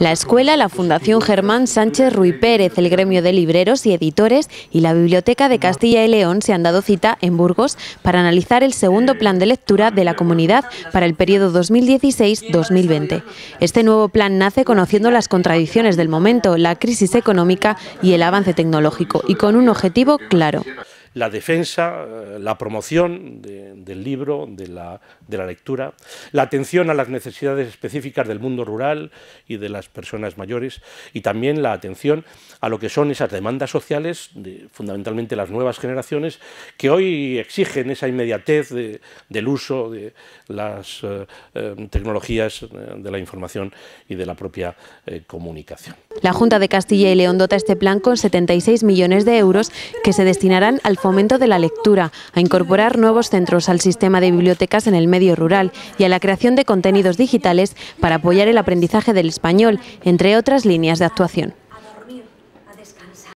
La escuela, la Fundación Germán Sánchez Ruipérez, el gremio de libreros y editores y la Biblioteca de Castilla y León se han dado cita en Burgos para analizar el segundo plan de lectura de la comunidad para el periodo 2016-2020. Este nuevo plan nace conociendo las contradicciones del momento, la crisis económica y el avance tecnológico, y con un objetivo claro: la defensa, la promoción del libro, de la lectura, la atención a las necesidades específicas del mundo rural y de las personas mayores, y también la atención a lo que son esas demandas sociales, fundamentalmente las nuevas generaciones, que hoy exigen esa inmediatez del uso de las tecnologías de la información y de la propia comunicación. La Junta de Castilla y León dota este plan con 76 millones de euros que se destinarán al fomento de la lectura, a incorporar nuevos centros al sistema de bibliotecas en el medio rural y a la creación de contenidos digitales para apoyar el aprendizaje del español, entre otras líneas de actuación.